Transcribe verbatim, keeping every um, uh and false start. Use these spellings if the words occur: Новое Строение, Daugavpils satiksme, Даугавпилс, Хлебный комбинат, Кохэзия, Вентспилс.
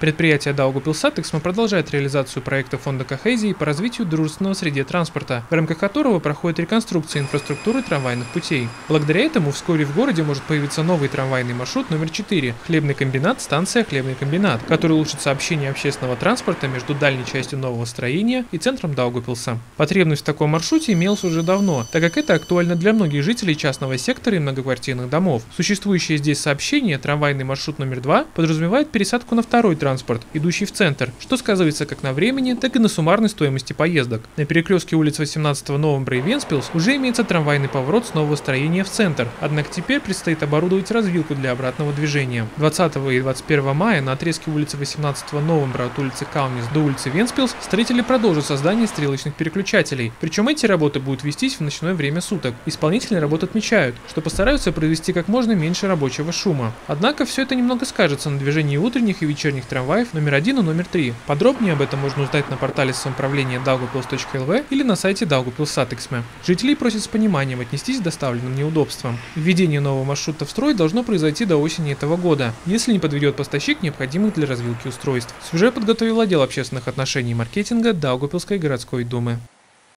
Предприятие Daugavpils satiksme продолжает реализацию проекта фонда Кохэзии по развитию дружественного среды транспорта, в рамках которого проходит реконструкция инфраструктуры трамвайных путей. Благодаря этому вскоре в городе может появиться новый трамвайный маршрут номер четыре – Хлебный комбинат, станция Хлебный комбинат, который улучшит сообщение общественного транспорта между дальней частью нового строения и центром Даугавпилса. Потребность в таком маршруте имелась уже давно, так как это актуально для многих жителей частного сектора и многоквартирных домов. Существующее здесь сообщение «Трамвайный маршрут номер два» подразумевает пересадку на второй трамвай. Транспорт, идущий в центр, что сказывается как на времени, так и на суммарной стоимости поездок. На перекрестке улиц восемнадцатого новembra и Вентспилс уже имеется трамвайный поворот с нового строения в центр, однако теперь предстоит оборудовать развилку для обратного движения. двадцатого и двадцать первого мая на отрезке улицы восемнадцатого новembra от улицы Каунис до улицы Вентспилс строители продолжат создание стрелочных переключателей, причем эти работы будут вестись в ночное время суток. Исполнители работ отмечают, что постараются произвести как можно меньше рабочего шума. Однако все это немного скажется на движении утренних и вечерних трамваев трамваев номер один и номер три. Подробнее об этом можно узнать на портале самоуправления daugavpils точка эл ви или на сайте Daugavpils satiksme. Жителей просят с пониманием отнестись к доставленным неудобствам. Введение нового маршрута в строй должно произойти до осени этого года, если не подведет поставщик необходимых для развилки устройств. Сюжет подготовил отдел общественных отношений и маркетинга Даугавпилской городской думы.